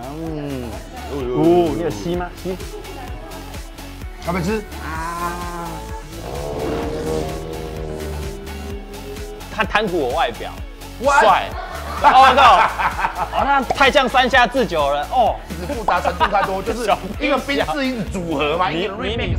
哦，你有吸吗？吸。要不要吃？啊！他贪图我外表帅，哦靠！那太像山下智久了哦，复杂程度太多，就是一个冰字音组合嘛，一个 remix。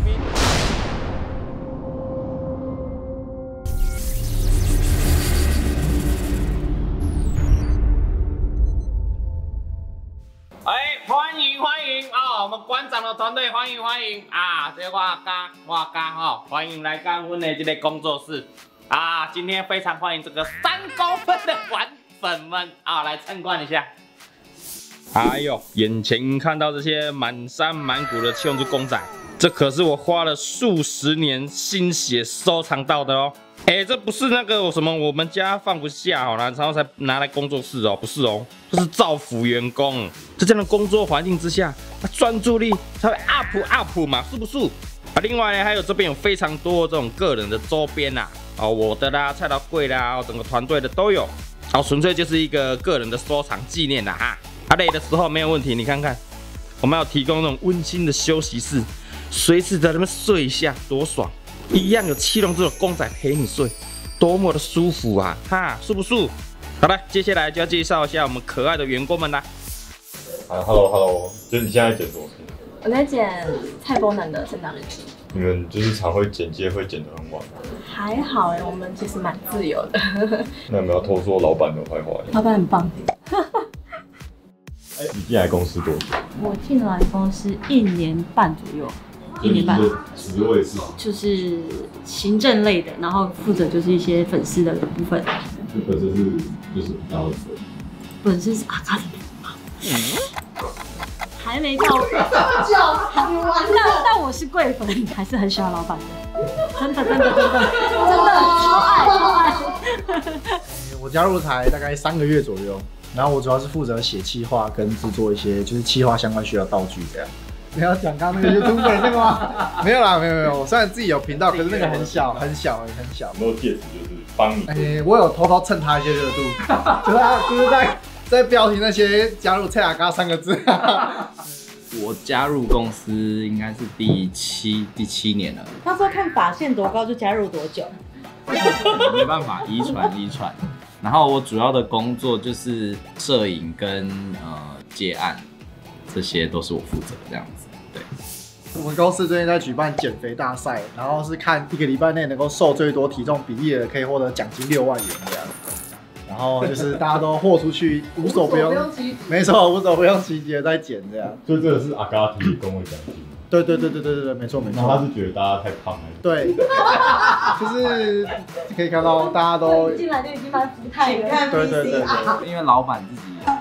我们馆长的团队欢迎啊！这画家哈，欢迎来干我们的这个工作室啊！今天非常欢迎这个3公分的玩粉们啊，来参观一下。哎呦，眼前看到这些满山满谷的七龙珠公仔，这可是我花了数十年心血收藏到的哦。哎，这不是那个什么我们家放不下哦，然后才拿来工作室哦，不是哦，这是造福员工。在这样的工作环境之下。 专注力才会 up 嘛，是不是？啊，另外呢，还有这边有非常多这种个人的周边呐，哦，我的啦，菜刀柜啦，哦，整个团队的都有，哦，纯粹就是一个个人的收藏纪念啦哈。啊，累的时候没有问题，你看看，我们要提供那种温馨的休息室，随时在那边睡一下，多爽！一样有七龙珠的公仔陪你睡，多么的舒服啊，哈，是不是？好了，接下来就要介绍一下我们可爱的员工们啦。 啊 ，Hello， 就是你现在剪什么片？我在剪蔡伯南的生长日记。你们就是常会剪接，会剪得很晚。还好哎，我们其实蛮自由的。那有没有偷说老板的坏话？老板很棒。哎，你进来公司多久？我进来公司1年半左右。1年半。职位是？就是行政类的，然后负责就是一些粉丝的部分。这本身是就是然后本身是阿卡里面。 还没到，但我是贵粉，还是很喜欢老板的，真的超爱。我加入台大概3个月左右，然后我主要是负责写企划跟制作一些就是企划相关需要道具这样。你要讲刚刚那个 YouTuber 那个吗？没有啦，没有，我虽然自己有频道，可是那个很小。没有戒指就是帮你。哎，我有偷偷蹭他一些热度，就是在标题那些加入蔡阿嘎3个字。我加入公司应该是第七年了。他说看发线多高就加入多久。没办法，遗传。然后我主要的工作就是摄影跟接案，这些都是我负责这样子。对。我们公司最近在举办减肥大赛，然后是看1个礼拜内能够瘦最多体重比例的，可以获得奖金6万元这样。 然后就是大家都豁出去，无所不用，没错，无所不用其极的在剪这样。所以这个是阿嘎提跟我讲的。对，没错。他是觉得大家太胖了。对，就是可以看到大家都进来就已经蛮不太了。对，因为老板自己，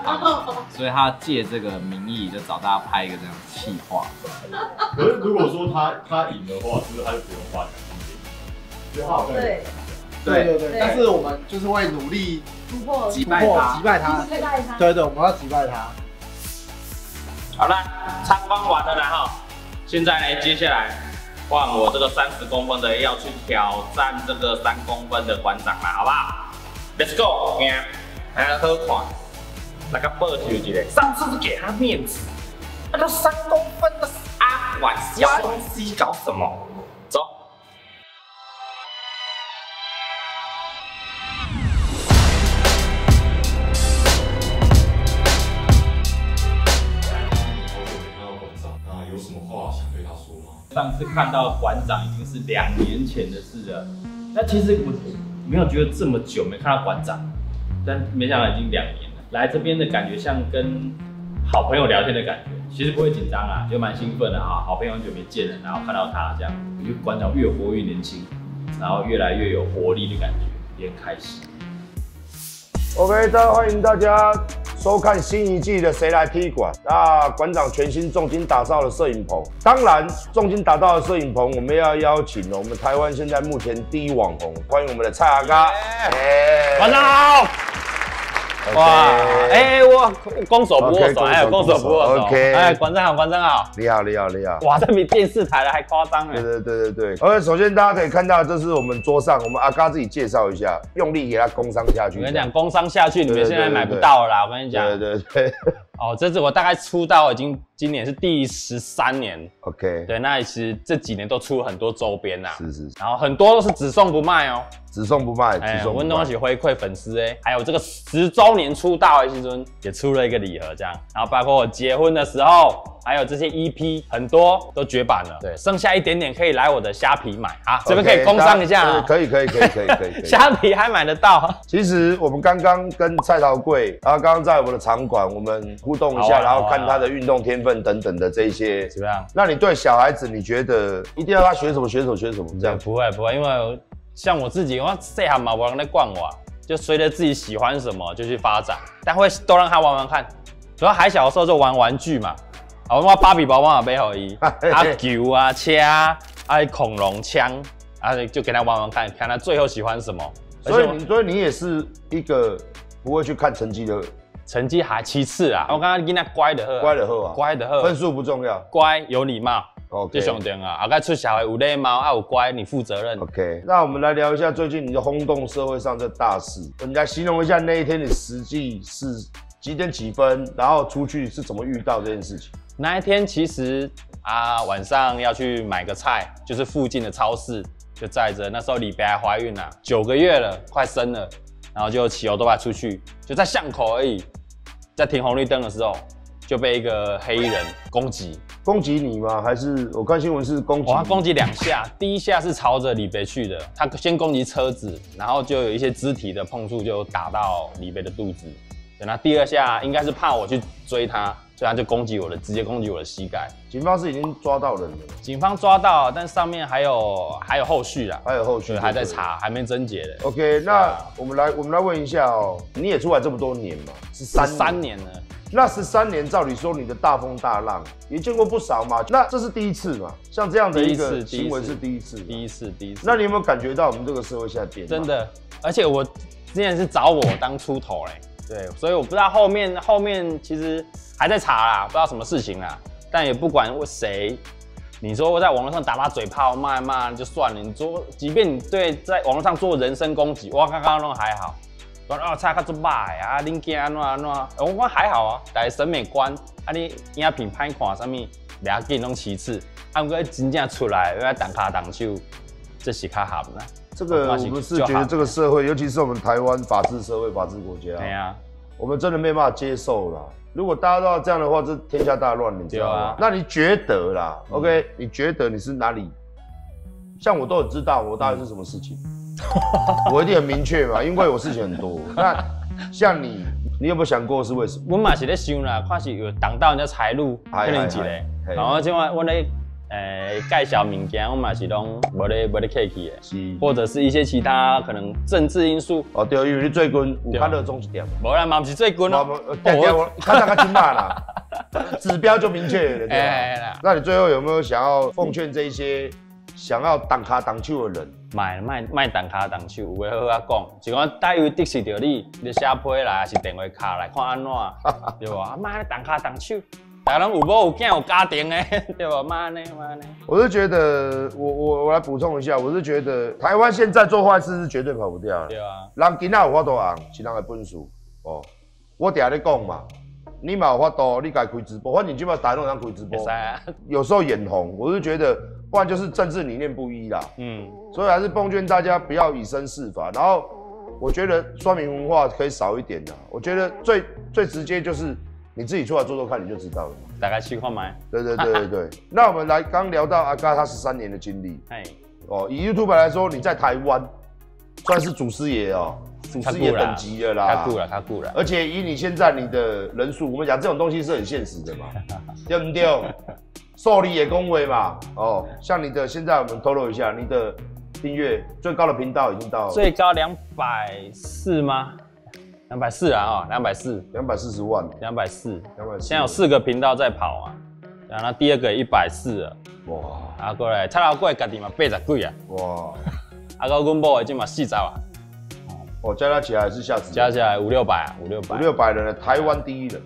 所以他借这个名义就找大家拍一个这样的企划。可是如果说他赢的话，是不是他就不用花奖金？对。 对，但是我们就是会努力击败他，对，我们要击败他。好了，参观完了然后，现在呢，接下来换我这个30公分的要去挑战这个3公分的馆长了，好不好 ？Let's go， 行，还要好看，那个报仇一下，上次是给他面子，那个3公分的阿馆小东西搞什么？ 上次看到馆长已经是2年前的事了，那其实我没有觉得这么久没看到馆长，但没想到已经2年了。来这边的感觉像跟好朋友聊天的感觉，其实不会紧张啊，就蛮兴奋的啊。好朋友很久没见了，然后看到他这样，我觉得馆长越活越年轻，然后越来越有活力的感觉，也很开心。OK， 大家欢迎大家收看新一季的《谁来劈馆》。那馆长全新重金打造的摄影棚，当然重金打造的摄影棚，我们要邀请我们台湾现在目前第1网红，欢迎我们的蔡阿嘎。馆长好！哇，哎，我攻守不握手，哎，攻守不握手。OK， 哎，馆长好，馆长好，你好。哇，这比电视台的还夸张哎。对。而且首先大家可以看到，这是我们桌上，我们阿嘎自己介绍一下，用力给他工商下去。我跟你讲，工商下去，你们现在买不到了啦。我跟你讲，对。哦，这是我大概出道已经今年是第13年。OK， 对，那其实这几年都出了很多周边啦、啊，是是，然后很多都是只送不卖哦、喔，只送不卖，只送不卖。温东一起回馈粉丝哎，还有这个10周年出道的时候也出了一个礼盒这样，然后包括我结婚的时候，还有这些 EP 很多都绝版了，对，剩下一点点可以来我的虾皮买啊， okay, 这边可以工商一下啊，可以，虾皮还买得到。其实我们刚刚跟蔡桃贵，然后刚刚在我们的场馆我们互动一下，然后看他的运动天分等等的这一些怎么样？那你对小孩子，你觉得一定要他学什么这样？不会，因为像我自己，我这行嘛，我让他惯我，就随着自己喜欢什么就去发展，但会都让他玩玩看。主要还小的时候就玩玩具嘛，我妈芭比娃娃买给伊，啊球啊车啊，啊恐龙枪，啊就给他玩玩看，看他最后喜欢什么。所以你也是一个不会去看成绩的。成绩还其次啊，我刚刚跟他乖的喝，分数不重要，乖有礼貌，最重要啊。啊，该出小孩有礼貌，啊有乖，你负责任。OK， 那我们来聊一下最近你就轰动社会上这大事，你来形容一下那一天你实际是几点几分，然后出去是怎么遇到这件事情。那一天其实啊，晚上要去买个菜，就是附近的超市，就载着那时候李白还怀孕啊，9个月了，快生了，然后就骑欧多巴出去，就在巷口而已。在停红绿灯的时候，就被一个黑衣人攻击。攻击你吗？还是我看新闻是攻击？他攻击2下，第1下是朝着李北去的，他先攻击车子，然后就有一些肢体的碰触，就打到李北的肚子。那第2下应该是怕我去追他，所以他就攻击我的，直接攻击我的膝盖。警方是已经抓到人了，警方抓到，但上面还有后续啊，还有后续还在查，还没侦结的。OK， 那我们来问一下哦、喔，你也出来这么多年嘛，13年了。那13年，照理说你的大风大浪也见过不少嘛，那这是第一次嘛？像这样的一个新闻是第一次。那你有没有感觉到我们这个社会现在变？真的，而且我之前是找我当出头嘞。对，所以我不知道后面其实还在查啦，不知道什么事情啦。但也不管谁，你说在网络上打打嘴炮、骂一骂就算了。你说，即便你对在网络上做人身攻击，我刚刚弄还好，说哦，差个做歹啊，恁囝安怎，我讲还好啊，但审美观啊，你影片歹看啥物，俩件拢其次。啊，不过真正出来要动脚动手，这是较含啦。这个我们是觉得这个社会，尤其是我们台湾法治社会、法治国家，对啊，我们真的没办法接受啦。如果大家都要这样的话，这天下大乱，你知道吗？啊、那你觉得啦、嗯、？OK， 你觉得你是哪里？像我都很知道我大概是什么事情，我一定很明确嘛，因为我事情很多。那像你，你有没有想过是为什么？我嘛是在想啦，看是有挡到人家财路，可能几嘞。然后今晚我咧。介绍物件我嘛是拢无咧客气诶，或者是一些其他可能政治因素。哦对，因为你最近有较热衷一点。无啦，嘛不是最近哦。我看到个金马啦，指标就明确了，对吧？那你最后有没有想要奉劝这一些想要挡卡挡手的人？卖挡卡挡手，有话好啊讲，就讲大有得失着你，你写批来还是电话卡来看安怎，对无？啊，卖挡卡挡手。大家有某有囝有家庭诶，对吧？妈呢？我是觉得，我来补充一下，我是觉得台湾现在做坏事是绝对跑不掉的。对啊，人囡仔有法度红，是人的本事哦。我底下咧讲嘛，你嘛有法度，你该开直播，反正即摆大家都能开直播。有时候眼红，我是觉得，不然就是政治理念不一啦。嗯，所以还是奉劝大家不要以身试法。然后，我觉得酸民文化可以少一点啦。我觉得最直接就是。你自己出来做做看，你就知道了。大概5块买。对。那我们来刚聊到阿嘎他13年的经历。哎哦，以 YouTube 来说，你在台湾算是祖师爷哦，祖师爷等级的啦。他固了。而且以你现在你的人数，我们讲这种东西是很现实的嘛，对不对？受理也恭维嘛。哦，像你的现在我们透露一下，你的订阅最高的频道已经到了最高240吗？240啊，240万，240，现在有4个频道在跑啊，然后第2个140了，哇，啊过来，蔡老贵家己嘛80几啊，哇，啊到阮某已经嘛40啊，哦，加起来是下次加起来500-600啊，500-600人，台湾第一人，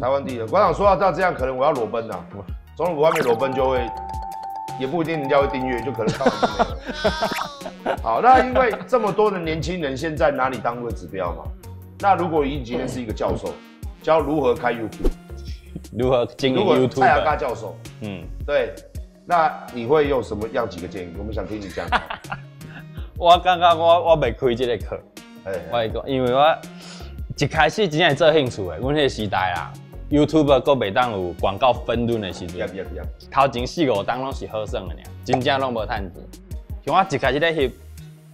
台湾第一人，馆长说到这样，可能我要裸奔啊，总统府外面裸奔就会，也不一定人家会订阅，就可能看完就没了。好，那因为这么多的年轻人现在拿你当做指标嘛，那如果你今天是一个教授，教如何开 YouTube， 如何经营 YouTube。蔡阿嘎教授，嗯，对，那你会用什么样几个建议？我们想听你讲。我感觉我未开这个课，我因为我一开始真正做兴趣的，阮迄个时代啦。 YouTube 阁袂当有广告分润的时阵，头前4、5档拢是好算的尔，真正拢无趁钱。像我一开始咧翕，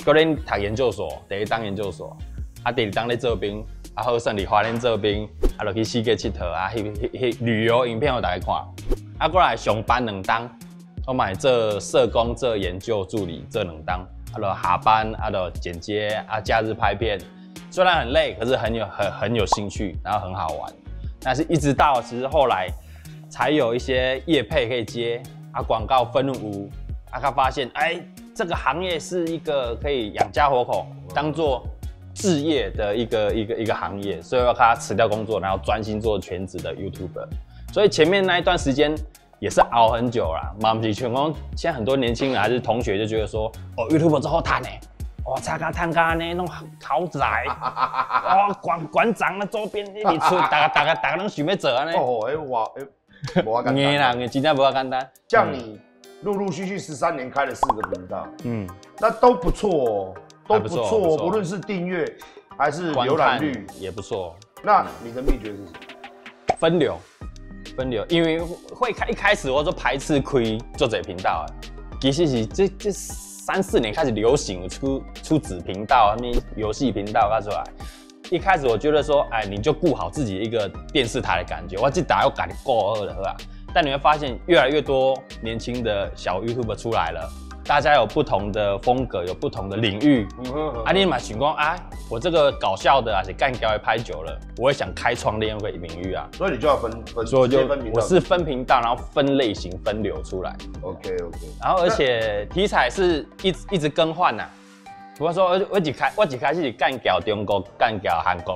阁恁读研究所，第一档研究所，啊第二档咧做兵，啊好算伫花莲做兵，啊落去世界佚佗，啊翕旅游影片互大家看。啊过来上班2档，我嘛做社工、做研究助理做2档，啊落下班啊落剪接，啊假日拍片，虽然很累，可是很有兴趣，然后很好玩。 但是，一直到其实后来，才有一些业配可以接啊，广告分润无啊，他发现哎，这个行业是一个可以养家活口，当做置业的一个行业，所以要他辞掉工作，然后专心做全职的 YouTuber。所以前面那一段时间也是熬很久啦。嘛不是全工，现在很多年轻人还是同学就觉得说，哦 ，YouTuber 之后赚呢。 哇，差咖探咖呢，弄豪宅，哦，馆长那周边一直出，大家拢想要做安尼。哦，哎哇，哎，无啊简单。硬啦，真正无啊简单。像你陆续13年开了4个频道，嗯，那都不错哦，都不错哦，不论是订阅还是浏览率也不错。那你的秘诀是什么？分流，因为会一开始我就排斥开做这频道啊，其实是这。 3、4年开始流行出子频道，那游戏频道发出来。一开始我觉得说，哎，你就顾好自己一个电视台的感觉，我这打又改的够二的喝啊。但你会发现，越来越多年轻的小 YouTuber 出来了，大家有不同的风格，有不同的领域。啊，你买群光，哎，我这个搞笑的，而且干掉也拍久了，我也想开创另一个领域啊。所以你就要分，所以就我是分频道，然后分类型、分流出来。OK。然后而且题材是一直更换呐、啊。比方说，我一开始是干掉中国，干掉韩国，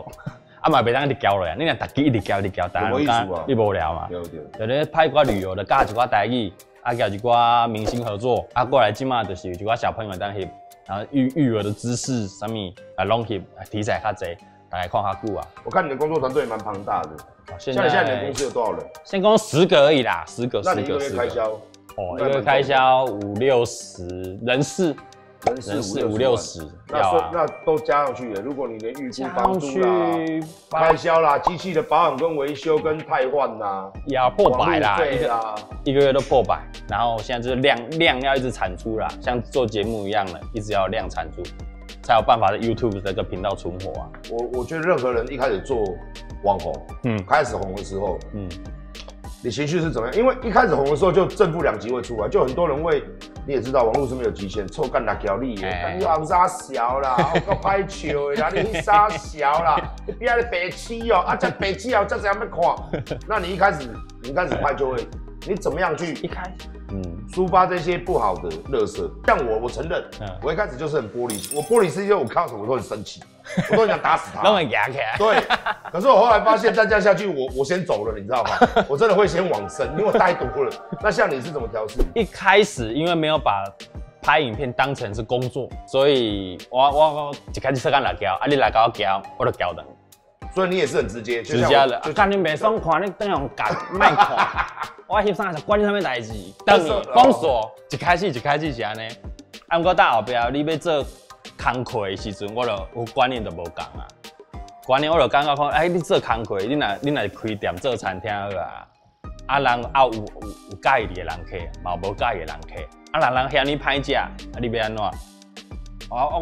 啊嘛袂当一直教落啊。你若逐期一直教，一直教，当然你无聊嘛。对。就咧拍一寡旅游的，教一寡台语。 啊，搞一寡明星合作，啊过来即马就是有一寡小朋友当翕，然后育儿的知识啥物啊拢翕，题材较侪，大概看较久啊。我看你的工作团队蛮庞大的，现在你的公司有多少人？先讲10个而已啦，10个。那你一个月开销？哦，一个月开销50、60，人事50、60。那都加上去了。如果你连预估房租啦、开销啦、机器的保养跟维修跟汰换啦，也要400啦，一个月都400。 然后现在就是量要一直产出啦，像做节目一样的，一直要量产出，才有办法在 YouTube 这个频道存活啊。我觉得任何人一开始做网红，嗯，开始红的时候，嗯，你情绪是怎么样？因为一开始红的时候就正负2极会出来，就很多人会，你也知道网络是没有极限，臭干哪条力耶，你红啥小啦，我够拍球啦，你啥小啦，你不要你白痴哦，啊这白痴哦，这怎样被看？那你一开始拍就会。 你怎么样去一开，嗯，抒发这些不好的垃圾？像我承认，我一开始就是很玻璃心，我玻璃心，因为我看到什么都很生气，我都很想打死他，都很牙起来。对，可是我后来发现再这样下去，我先走了，你知道吗？我真的会先往生，因为我太毒了。那像你是怎么调试？一开始因为没有把拍影片当成是工作，所以我一开始是干辣椒，啊你来搞我椒，我就椒的。所以你也是很直接的，看你袂爽看，你等下干卖看。 我翕啥就管你啥物代志，等你封锁一开始是安尼，啊，毋过到后壁你要做工课的时阵，我著有观念就无同啊。观念我著感觉讲，哎，你做工课，你若开店做餐厅好啊，啊人啊有介意的人客，嘛无介意的人客，啊人嫌你歹食，啊你要安怎？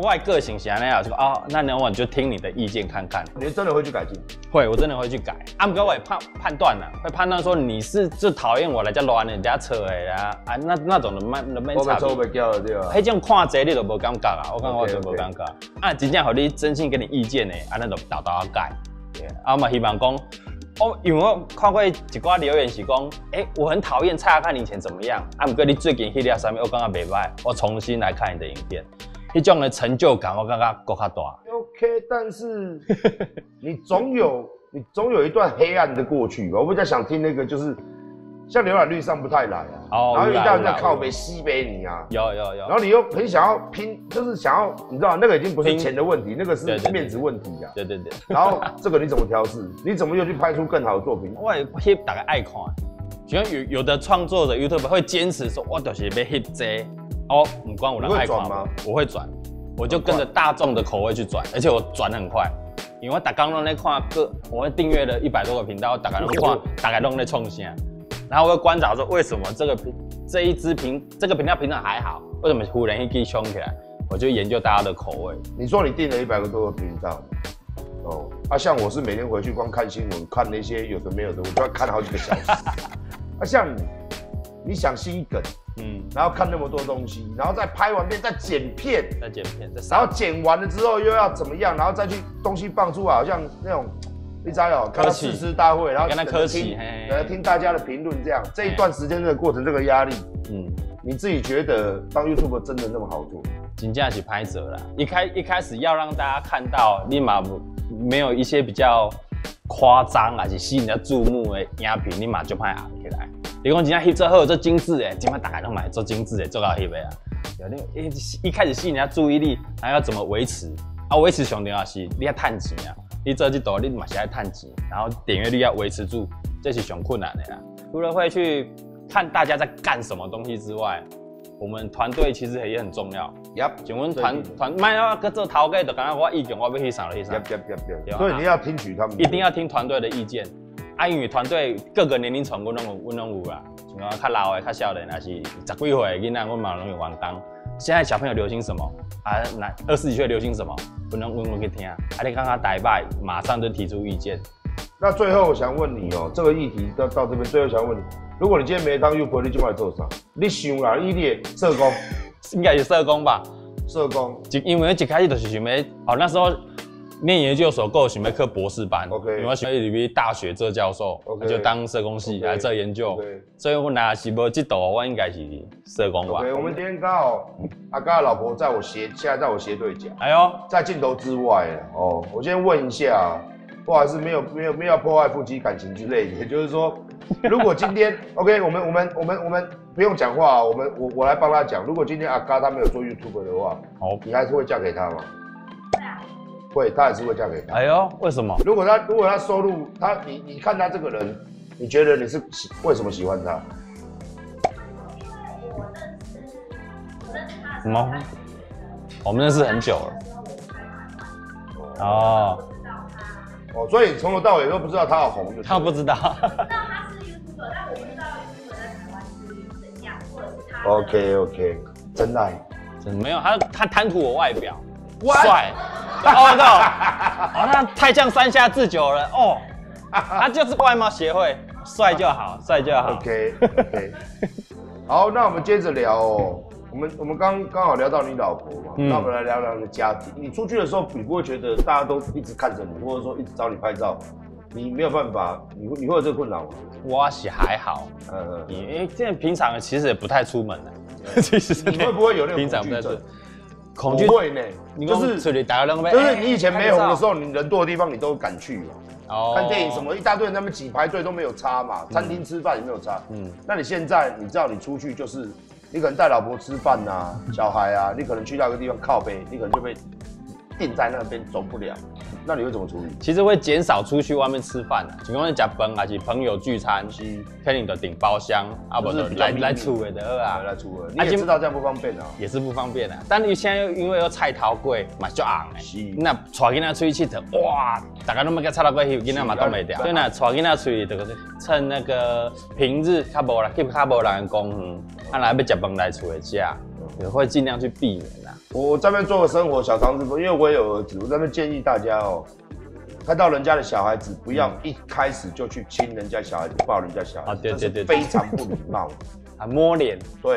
我的个性是安尼啊，就哦，那我就听你的意见看看。你真的会去改进？会，我真的会去改。啊，不过我也判断啦，会判断说你是就讨厌我来遮乱的、来遮扯的啦，啊，那种人慢差。我被叫了对吧？迄种看侪你就无感觉啊，我感觉我就无感觉。啊，真正互你真心给你意见的，啊，咱就豆豆啊改。啊，我嘛希望讲，我因为我看过一寡留言是讲，哎，我很讨厌蔡阿嘎你以前怎么样，啊，不过你最近翕了啥物，我感觉袂歹，我重新来看你的影片。 一种的成就感，我感觉够较大。OK， 但是你总有一段黑暗的过去吧。我比较想听那个，就是像浏览率上不太来啊，哦、然后遇到人家靠北西北你啊，有，然后你又很想要拼，就是想要你知道那个已经不是钱的问题，那个是面子问题啊，对，然后这个你怎么调试？你怎么又去拍出更好的作品？我也翕大家爱看，像有的创作者 YouTube 会坚持说，我就是要翕这個，哦，不管有人爱看吗？我会转，我就跟着大众的口味去转，而且我转很快。 因为我打刚弄那看各，我订阅了100多个频道，打开弄看，打开弄那冲线，然后我会观察说为什么这个频道平常还好，为什么忽然一给冲起来？我就研究大家的口味。你说你订了100多个频道，哦，啊，像我是每天回去光看新闻，看那些有的没有的，我都要看好几个小时。啊，像你想心梗，嗯，然后看那么多东西，然后再拍完片，再剪片，然后剪完了之后又要怎么样，然后再去东西放出来，好像那种你知道哦，看到誓师大会，然后跟他客气，听大家的评论，这样这一段时间的过程，这个压力，嗯，你自己觉得当 YouTuber 真的那么好做？真正是拍折啦，一开始要让大家看到，立马没有一些比较夸张还是吸引人家注目的影片，立马就拍红起来。 你讲今天翕做好做精致诶，今晚大家都买做精致诶，做到翕诶啊。一开始吸引人家注意力，然后要怎么维持？啊，维持上重要是你要赚钱啊，你做这道你嘛是要赚钱，然后点阅率要维持住，这是上困难的啦。除了会去看大家在干什么东西之外，我们团队其实也很重要。Yep， 请问团卖啊，搁做头家就感觉我意见我要去啥了去啥。Yep， 所以你要听取他们，一定要听团队的意见。 啊，因为团队各个年龄层我拢有啦，像较老的、较少的，那是10几岁囡仔，我嘛拢有玩当。现在小朋友流行什么啊？那20几岁流行什么？我拢去听。啊，你刚刚打败，马上就提出意见。那最后我想问你哦、喔，这个议题到这边，最后想问你，如果你今天没当 YouTuber， 你就来做啥？你想啦，你的社工应该是社工吧？社工，因为一开始就是想要，哦那时候。 念研究所够，想要考博士班， Okay. 我想要入去大学做教授， Okay. 就当社工系 Okay. 来做研究。Okay. 所以我哪是无这道，我应该是社工吧。对， Okay. 我们今天刚好阿嘎的老婆在我斜，现在在我斜对角。哎呦，在镜头之外哦。我先问一下，不好意思，没有破坏夫妻感情之类的，也就是说，如果今天OK， 我们不用讲话，我来帮他讲。如果今天阿嘎他没有做 YouTube 的话，哦，你还是会嫁给他吗？ 会，她也是会嫁给他。哎呦，为什么？如果他收入，你看他这个人，你觉得你是为什么喜欢他？什么？我们认识很久了。哦。哦，所以从头到尾都不知道他好红。他不知道。我知道他是 YouTuber， 但我不知道 YouTuber 在台湾是怎样，或者是他。OK， 真爱。真没有他贪图我外表。 帅，哦靠，哦那太像山下智久了哦，他就是外貌协会，帅就好，帅就好。OK， 好，那我们接着聊哦，我们刚好聊到你老婆嘛，那我们来聊聊你的家庭。你出去的时候，你不会觉得大家都一直看着你，或者说一直找你拍照，你没有办法，你会有这个困扰吗？我是还好，因为现在平常其实也不太出门了，其实你会不会有那种恐惧症？ 恐惧会呢，就是你以前没红的时候，你人多的地方你都敢去哦，看电影什么一大堆人，他们挤排队都没有差嘛，餐厅吃饭也没有差。嗯，那你现在你知道你出去就是，你可能带老婆吃饭啊，小孩啊，你可能去到一个地方靠北，你可能就被定在那边走不了，那你会怎么处理？其实会减少出去外面吃饭啊，只讲假饭还是朋友聚餐，肯定得订包厢啊，不是来厝的得啊，来厝的，你也知道这样不方便啊，也是不方便啊。但你现在又因为有菜头粿嘛，就昂诶，那带囡仔出去佚佗，哇，大家都要跟菜头粿去，囡仔嘛挡袂掉。所以呐，带囡仔出去就是趁那个平日较无人去，较无人公园，啊来要假饭来厝的吃。 也会尽量去避免啦。我这边做个生活小常识，因为我也有儿子，我这边建议大家哦、看到人家的小孩子，不要一开始就去亲人家小孩子、抱人家小孩子，对，非常不礼貌。啊，摸脸，对，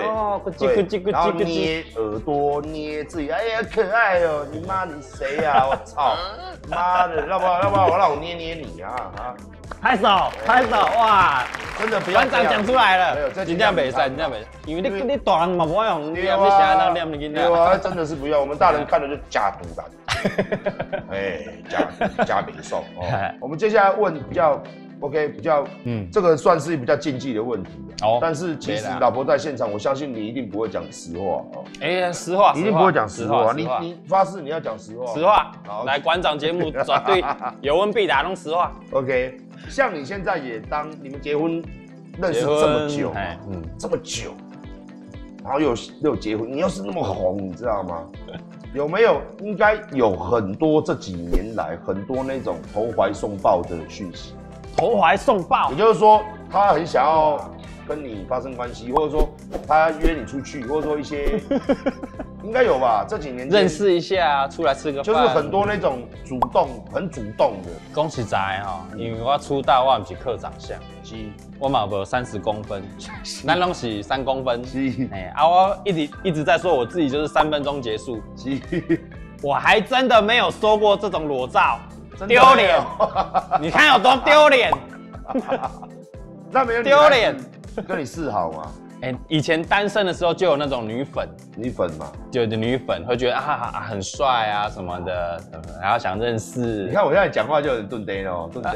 然后捏耳朵，捏自己，哎呀，可爱哦，你妈你谁呀？我操，妈的，要不要我让我捏捏你啊？拍手，哇，真的不要。班长讲出来了，真的没事，真的没事，因为你大人嘛不会用，你想到念你囡仔。对啊，真的是不要，我们大人看了就假毒的。 哎，加比送哦。我们接下来问比较 OK， 比较，这个算是比较禁忌的问题。哦，但是其实老婆在现场，我相信你一定不会讲实话哦。哎，实话，一定不会讲实话。你发誓你要讲实话。实话，好，来馆长节目绝对有问必答，弄实话。OK， 像你现在也当你们结婚认识这么久，这么久，然后又结婚，你又是那么红，你知道吗？有没有应该有很多这几年来很多那种投怀送抱的讯息？投怀送抱，也就是说他很想要跟你发生关系，或者说他约你出去，或者说一些应该有吧？这几年认识一下，出来吃个饭，就是很多那种主动、很主动的。恭喜仔哈，因为我出道我不是靠长相，是，我嘛无30公分，咱拢是3公分，是，哎，啊，我一直在说我自己就是3分钟结束，是，我还真的没有收过这种裸照。丢脸！你看有多丢脸？那没有丢脸，跟你示好吗？哎，以前单身的时候就有那种女粉，女粉嘛，有的女粉会觉得啊很帅啊什么的，然后想认识。你看我现在讲话就很钝呆哦，钝呆。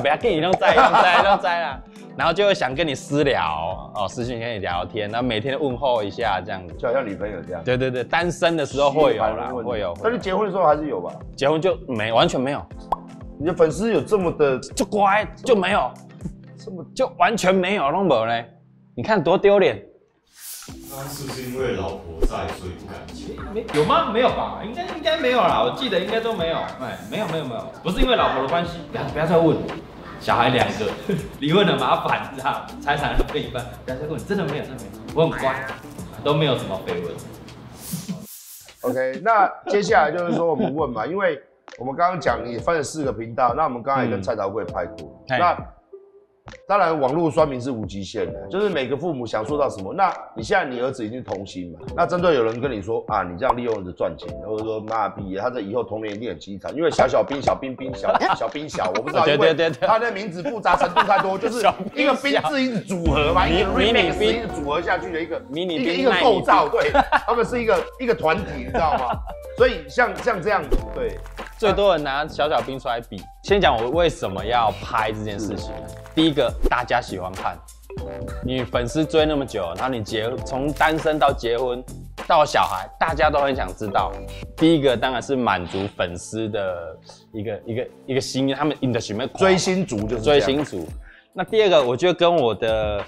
不要跟你弄栽啦，然后就会想跟你私聊哦，私信跟你聊天，然后每天问候一下这样子，就好像女朋友这样。对对对，单身的时候会有啦，会有。但是结婚的时候还是有吧？结婚就没，完全没有。你的粉丝有这么的就乖就没有。就完全没有弄没嘞，你看多丢脸！那是不是因为老婆在，所以不敢结？有吗？没有吧？应该没有啦，我记得应该都没有。哎，没有，不是因为老婆的关系，不要再问。小孩2个，离婚很麻烦，你知道？财产要分一半，不要再问，真的没有，我很乖，都没有什么绯闻。OK， 那接下来就是说我们问嘛，因为我们刚刚讲你分了4个频道，那我们刚才也跟蔡桃贵拍过，那。当然，网络酸民是无极限的，就是每个父母想说到什么。那你现在你儿子已经童星嘛？那针对有人跟你说啊，你这样利用儿子赚钱，或者说妈逼，他这以后童年一定很凄惨，因为小冰小，我不知道，因为他的名字复杂程度太多，就是一个冰字一直组合嘛，一个 remix 一直组合下去的一个构造，对，他们是一个团体，你知道吗？所以像这样子，对，最多人拿小冰出来比。先讲我为什么要拍这件事情。第一个，大家喜欢看，你粉丝追那么久，然后你从单身到结婚到小孩，大家都很想知道。第一个当然是满足粉丝的一个心，他们追星族就是追星族。那第二个，我觉得跟我的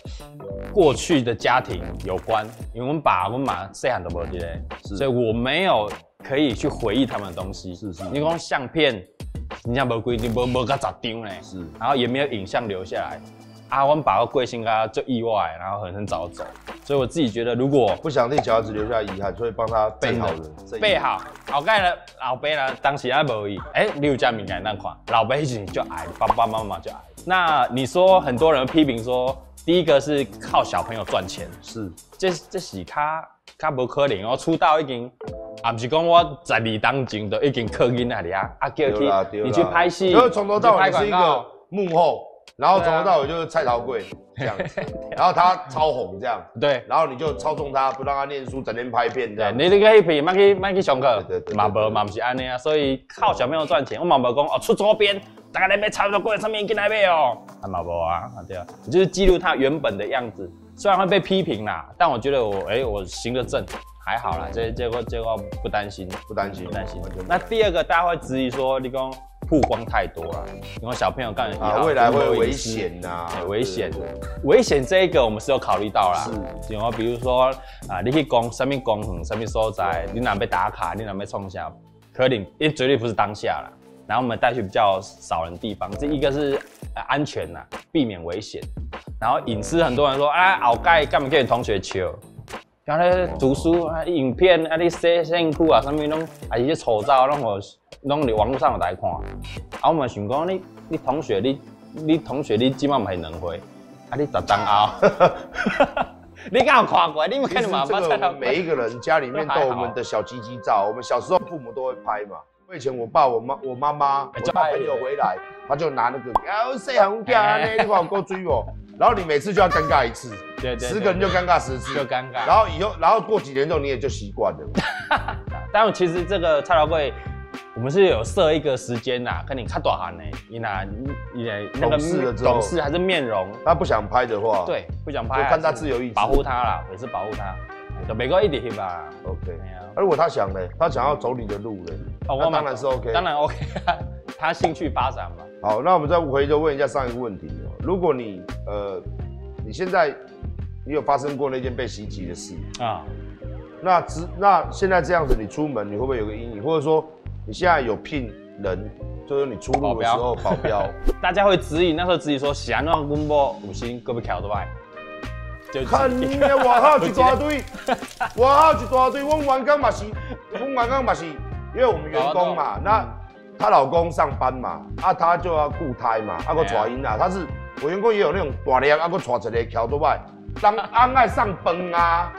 过去的家庭有关，因为我们爸我们妈谁喊都不记得，所以我没有可以去回忆他们的东西。是，你讲相片。人家无规定，无个咋丢呢？是，然后也没有影像留下来。啊，我爸贵姓啊，就意外，然后很早走。所以我自己觉得，如果不想替小孩子留下遗憾，所以帮他备好了。备好，后盖了老爸呢，当时还无意。哎，你有这物件咱看，老爸以前就爱，爸妈妈就爱。那你说很多人批评说，第一个是靠小朋友赚钱，是，这是较无可能哦，出道已经。啊，不是讲我12当前就已经靠近那里啊，啊叫去你去拍戏，因为从头到尾是一个幕后，然后从头到尾就是蔡桃贵这样子，然后他超红这样，对，然后你就操纵他，不让他念书，整天拍片这样。你这个黑片，卖去上课，嘛不是安尼啊，所以靠小朋友赚钱，我嘛无讲哦出周边，大家来买差不多过来上面跟来买哦，啊嘛无啊，对啊，就是记录他原本的样子，虽然会被批评啦，但我觉得我行得正。还好啦，结果不担心，不担心。那第二个大家会质疑说，你讲曝光太多了，你讲小朋友干啊，未来会危险呐，危险这一个我们是有考虑到啦。是，然后比如说啊，你去讲什么公园，什么所在，你哪被打卡，你哪被冲下，可能因为绝对不是当下啦。然后我们带去比较少人地方，这一个是安全呐，避免危险。然后隐私，很多人说啊，后盖干嘛跟你同学求？然后咧读书啊，影片啊，你洗身躯啊，啥物拢，还是些丑照，拢伫网络上有来看。啊，我嘛想讲，你同学，你同学，你即摆嘛是2回，啊，你10年后，你敢有看过？你有看你妈妈在那？每一个人家里面都有我们的小鸡鸡照，我们小时候父母都会拍嘛。我以前我爸、我妈妈，我带朋友回来，他就拿那个，啊，谁很假啊？你看我够追我。然后你每次就要尴尬一次，对，10个人就尴尬10次，就尴尬。然后以后，然后过几年之后你也就习惯了。但其实这个蔡桃贵我们是有设一个时间呐，看你看多寒呢，你那个董事还是面容，他不想拍的话，对，不想拍，就看他自由意志，保护他啦，也是保护他，就别个一点吧。OK， 而如果他想呢，他想要走你的路呢，那当然是 OK， 当然 OK， 他兴趣发展嘛。好，那我们再回头问一下上一个问题哦，如果你你现在你有发生过那件被袭击的事啊？那现在这样子，你出门你会不会有个阴影，或者说？ 你现在有聘人，就是你出入的时候保镖，大家会质疑，那时候质疑说，想让公播五星够不够的吧？看你的外号一大堆，外号一大堆，我们员工嘛是，因为我们员工嘛，那她老公上班嘛，啊她就要顾胎嘛，啊个带婴啊，她是我员工也有那种大量啊个带一个狗的外，当安爱上班啊。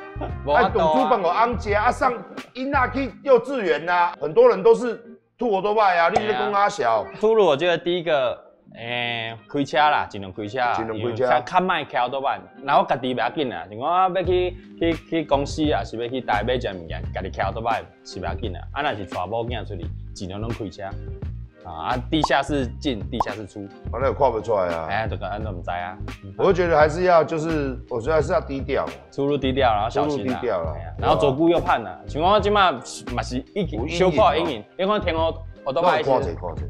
哎，董主本我安杰啊，上英娜去幼稚园呐，很多人都是吐我多拜啊，你是公阿小。吐了，我觉得第一个，开车啦，尽量开车，较卖开多拜，然后家己袂要紧啦，就讲啊要去公司啊，是要去台北买物件，家己开多拜是袂要紧啦。啊，那是娶某囝出去，尽量拢开车。啊，地下室进，地下室出，反正也跨不出来啊。哎，这个安怎唔知啊？我就觉得还是要，就是我觉得还是要低调，出入低调，然后小心啦。然后左顾右盼啦。像我即马嘛是一小可阴影，因为天我都怕一些，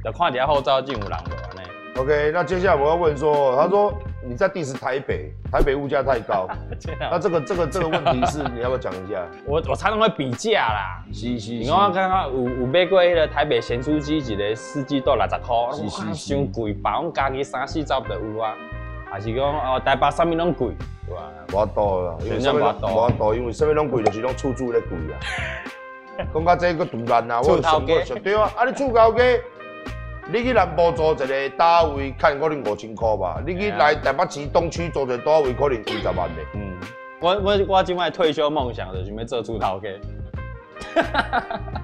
就看一下后照镜有人无呢。OK， 那接下来我要问说，他说你在diss台北物价太高，那这个问题是你要不要讲一下？我常常会比价啦。是。你看看有买过迄个台北咸酥鸡一个4G到60块，哇，伤贵吧？我家己30-40就有啊。还是讲哦，台北啥物拢贵，对吧？无多啦，无多，因为啥物拢贵，就是拢厝租咧贵啊。讲到这个突然啊，我想过想对啊，啊你厝高价。 你去南部租一个单位，看可能5000块吧。你去来台北市东区租一个单位，可能20万嘞。嗯，我今摆退休梦想就是要做出头家。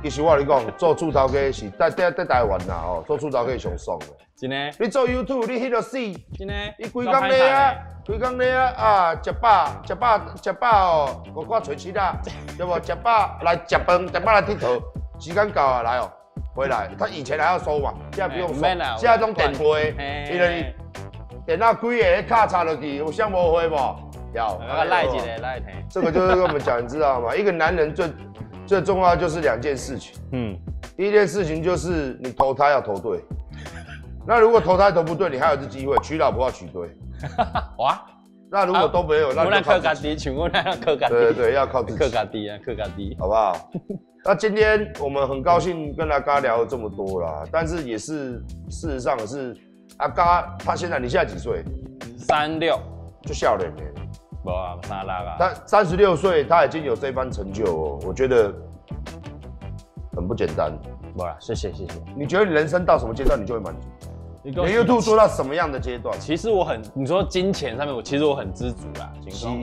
其实我跟你讲，做出头家是在台湾呐吼，做出头家上爽的。真的？你做 YouTube， 你迄个死。真的？你规工咧啊，啊，食饱哦，我找吃啦，对无？食饱来食饭，食饱来佚佗，时间到啊，来哦。 回来，他以前还要收嘛，现在不用收。现在种电费，伊就是电脑开个卡插落去，有想无回无？要。赖一个，赖一个。这个就是跟我们讲，你知道吗？一个男人最重要就是2件事情。嗯。第一件事情就是你投胎要投对，那如果投胎投不对，你还有一次机会娶老婆要娶对。哇。那如果都没有，那就靠自己。全部要靠自己。对，要靠自己。靠自己，好不好？ 那今天我们很高兴跟阿嘎聊了这么多啦，但是也是事实上是阿嘎他你现在几岁？36，就少年了。无啊，36啊。但36岁他已经有这番成就哦，我觉得很不简单。无啦，谢谢。你觉得你人生到什么阶段你就会满足？你 YouTube 做到什么样的阶段？其实我很，你说金钱上面我很知足啦。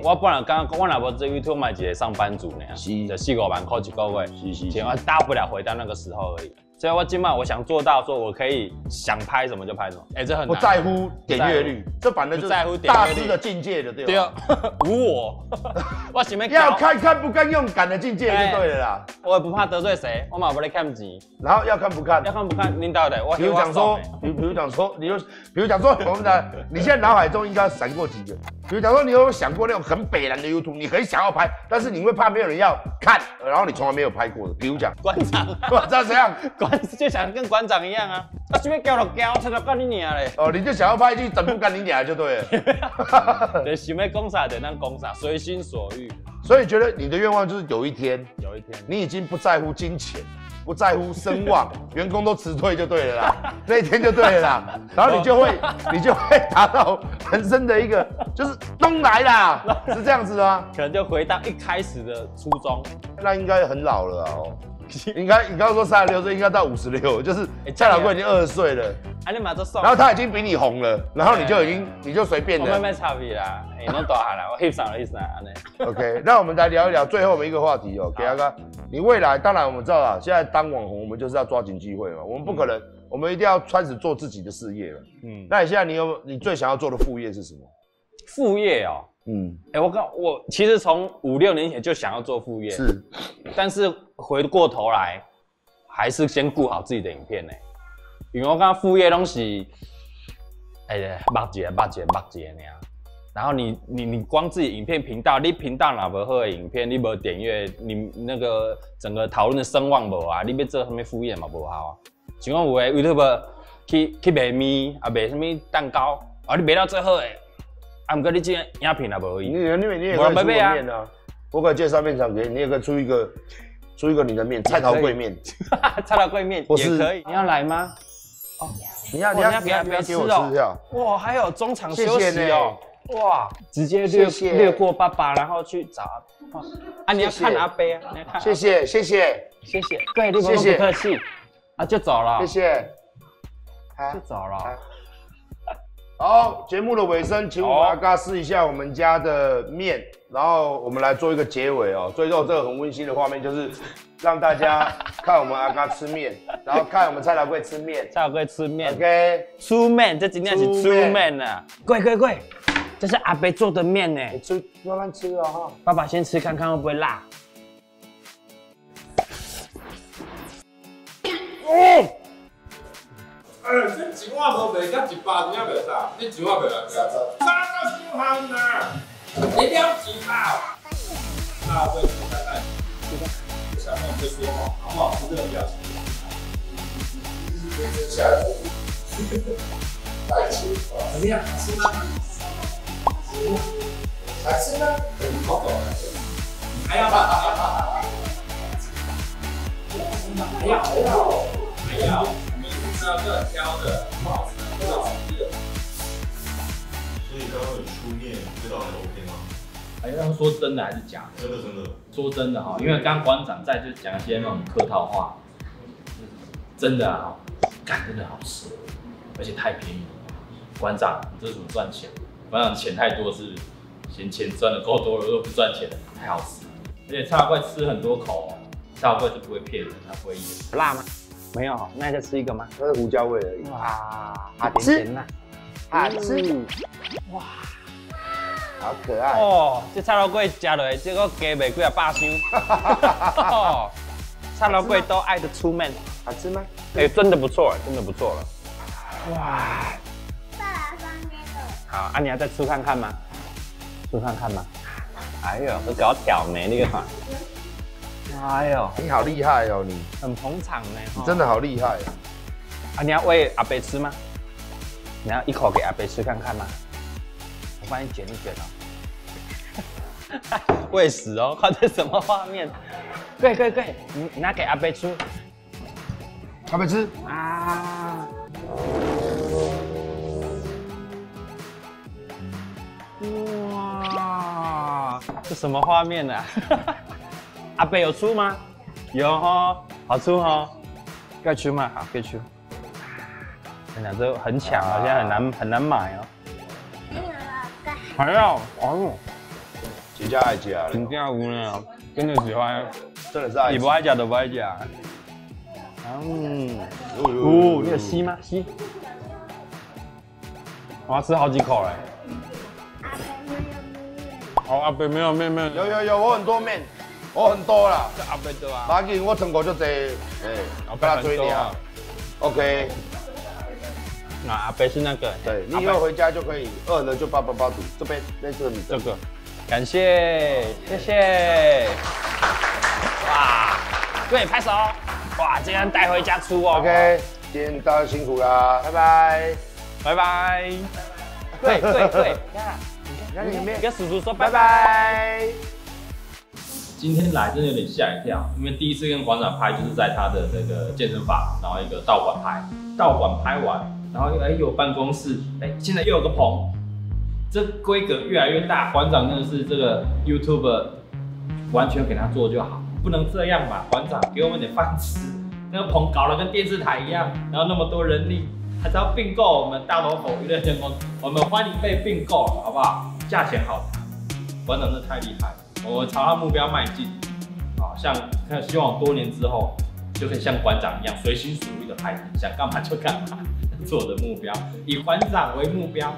我不然我老婆在 YouTube 买几个上班族那样，就4-5万块一个月，钱我大不了回到那个时候而已。所以我今晚我想做到，说我可以想拍什么就拍什么。哎，这很不在乎点阅率，这反正就在乎大师的境界了，对吧？对，无我，我前面要看不看用敢的境界就对了啦。我也不怕得罪谁，我嘛不来看钱。然后要看不看，领导的。比如讲说，我们的你现在脑海中应该闪过几个。比如讲说，你有想过那种很北南的 YouTube， 你很想要拍，但是你会怕没有人要看，然后你从来没有拍过的。比如讲馆长，馆长怎样？ 就想跟馆长一样啊，啊，随便叫就叫，出来干你娘嘞！哦，你就想要拍去整部干你娘就对了。对，想要讲啥就当讲啥，随心所欲。所以觉得你的愿望就是有一天，你已经不在乎金钱，不在乎声望，员工都辞退就对了啦，那一天就对了啦。然后你就会达到人生的一个，就是东来啦，是这样子吗？可能就回到一开始的初衷。那应该很老了哦。 你刚刚说36岁，应该到56，就是蔡老贵已经20岁了，然后他已经比你红了，然后你就随便了，慢慢差别啦，哎，侬大汉了，我欣赏了，OK， 那我们来聊一聊最后我们一个话题哦，给阿哥，你未来当然我们知道啦，现在当网红我们就是要抓紧机会嘛，我们不可能，我们一定要开始做自己的事业了。嗯，那你现在你最想要做的副业是什么？副业哦，嗯，哎，我其实从5-6年前就想要做副业，是，但是。 回过头来，还是先顾好自己的影片呢、欸。因为我刚刚副业东西，目前那样。然后你光自己影片频道，你频道哪不好的影片，你无点阅，你那个整个讨论的声望无啊，你要做什么副业嘛无好啊。像我有诶 YouTube 去卖面，啊卖什么蛋糕，啊你卖到最好诶。 啊，不过你这影片也无意义。你也可以出面啊！我可以介绍面场给你，你也可以出一个你的面，菜头粿面，菜头粿面也可以。你要来吗？哦，你要给我吃掉。哇，还有中场休息哦。哇，直接略过爸爸，然后去找阿啊！你要看阿伯啊？谢谢，对，你不客气。啊，就走了。谢谢。就走了。 好，节目的尾声，请我们大家试一下我们家的面，然后我们来做一个结尾哦。最后这个很温馨的画面就是让大家看我们阿嘎吃面，然后看我们蔡老贵吃面，OK， 粗面，这今天是粗面啊，贵，这是阿伯做的面呢，你吃慢慢吃哦哈，爸爸先吃看看会不会辣。哦。 这一碗都卖到100，你也卖啥？你一碗卖到30，差到伤憨啦！你了几包？啊，对，奶奶，我想问这说哦，好不好吃？这个比较吃。小孩子，爱吃怎么样？好吃吗？好吃吗？好搞的，还要吗？还要。 要这样挑的，不好吃，不好吃的。所以刚刚有出面，味道还 OK 吗？哎，那说真的还是假的？真的。说真的哈，因为刚馆长在就讲一些那种客套话，真的啊，真的好吃，而且太便宜了。馆长，你这怎么赚钱？馆长钱太多是嫌钱赚的够多了，又不赚钱了，太好吃了。而且蔡老怪吃很多口，蔡老怪是不会骗人，他不会演。辣吗？ 没有，那再吃一个吗？那是胡椒味而已。哇，好甜呐，好吃！哇，好可爱哦！这菜头粿吃落，这个加袂几啊百箱。哦，菜头粿都爱的出面，好吃吗？哎，真的不错，真的不错了。哇！再来放这个。好，啊，你要再吃看看吗？吃看看吗？哎呦，都搞挑眉那个嘛。 哎呦，你好厉害哦！你很捧场呢，你真的好厉害啊！你要喂阿伯吃吗？你要一口给阿伯吃看看吗？我帮你卷一卷哦。喂食哦，看这什么画面？对，你拿给阿伯吃。阿伯吃啊！哇，这什么画面啊？阿伯有出吗？有哦，好出哦，该出吗？好，该出。真的都很抢啊，现在很难买哦。还要哦，几家爱家，真正有呢，真的喜欢，真的是爱。你不爱家都不爱家。嗯，哦，你有吸吗？吸。我要吃好几口嘞。哦，阿伯没有面，有，我很多面。 我很多啦，这阿伯多啊，马吉我成果就多，我跟他追你啊 ，OK。那阿伯是那个，对，你以后回家就可以，饿了就888煮，这边那是你这个，感谢，谢谢。哇，对，拍手，哇，今天带回家出哦 ，OK， 今天大家辛苦啦，拜拜。对，你看，跟叔叔说拜拜。 今天来真的有点吓一跳，因为第一次跟馆长拍就是在他的那个健身房，然后一个道馆拍，完，然后又有办公室，现在又有个棚，这规格越来越大。馆长真的是这个 YouTuber 完全给他做就好，不能这样吧？馆长给我们点饭吃，那个棚搞得跟电视台一样，然后那么多人力，还是要并购我们大罗否娱乐天空，我们欢迎被并购了，好不好？价钱好谈，馆长真的太厉害了。 我朝他目标迈进，好像希望我多年之后就可以像馆长一样随心所欲的拍，想干嘛就干嘛，做我的目标，以馆长为目标。